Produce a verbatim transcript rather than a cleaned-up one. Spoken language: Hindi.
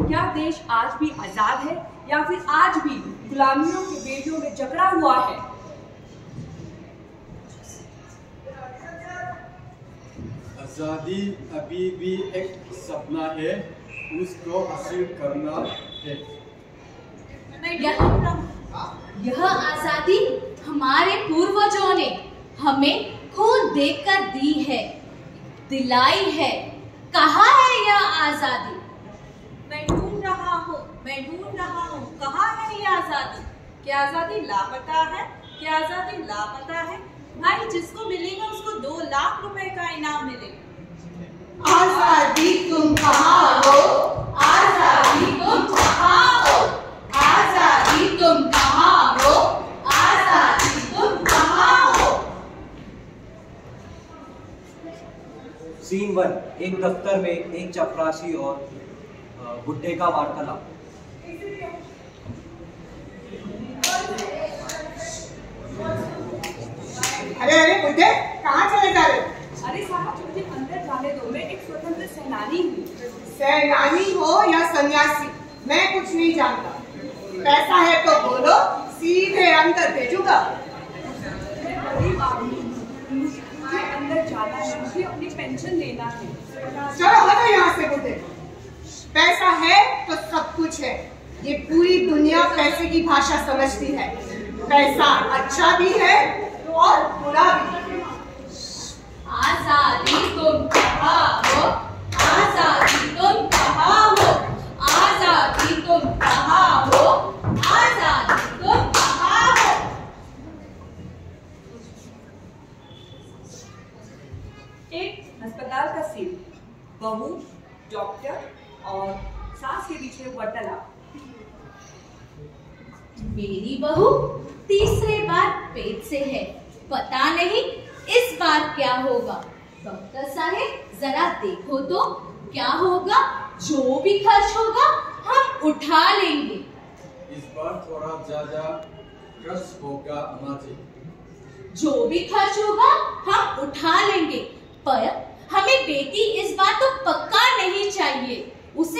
क्या देश आज भी आजाद है या फिर आज भी गुलामियों के बेड़ियों में जकड़ा हुआ है? आजादी अभी भी एक सपना है, उसको हासिल करना है। यह आजादी हमारे पूर्वजों ने हमें खून देकर दी है, दिलाई है। कहाँ है यह आजादी? मैं ढूंढ रहा हूँ, मैं ढूंढ रहा हूँ, कहाँ है यह आजादी? क्या आजादी लापता है? क्या आजादी लापता है? भाई जिसको मिलेगा उसको दो लाख रुपए का इनाम मिलेगा। आजादी तुम कहाँ हो? आजादी तुम कहाँ हो? आजादी तुम कहाँ हो? आजादी तुम कहाँ हो? सीन वन, एक दफ्तर में एक चपरासी और बुड्ढे का वार्तालाप। अरे अरे बुड्ढे, कहाँ चले जा रहे? अरे साहब मुझे अंदर जाने दो, मैं एक स्वतंत्र सेनानी हूँ। सेनानी हो या सन्यासी मैं कुछ नहीं जानता। पैसा है तो बोलो, सीधे अंदर भेजूंगा। मैं गरीब आदमी हूँ, मुझे अंदर जाना है, मुझे अपनी पेंशन लेना है। चलो हटो यहाँ से बुड्ढे, पैसा है तो सब कुछ है। ये पूरी दुनिया पैसे की भाषा समझती है। पैसा अच्छा भी है और बुरा भी। आजादी तुम कहाँ हो? आजादी तुम कहाँ हो? आजादी तुम कहाँ हो? आजादी तुम कहाँ हो? एक अस्पताल का सीन, बहू, डॉक्टर और सास के बीच में वार्तालाप। मेरी बहू तीसरे बार पेट से है, पता नहीं इस बार क्या होगा। डॉक्टर साहब जरा देखो तो, क्या होगा? जो भी खर्च होगा हम उठा लेंगे। इस बार थोड़ा ज्यादा खर्च होगा अम्मा जी। जो भी खर्च होगा हम उठा लेंगे, पर हमें बेटी इस बार तो पक्का नहीं चाहिए। उसे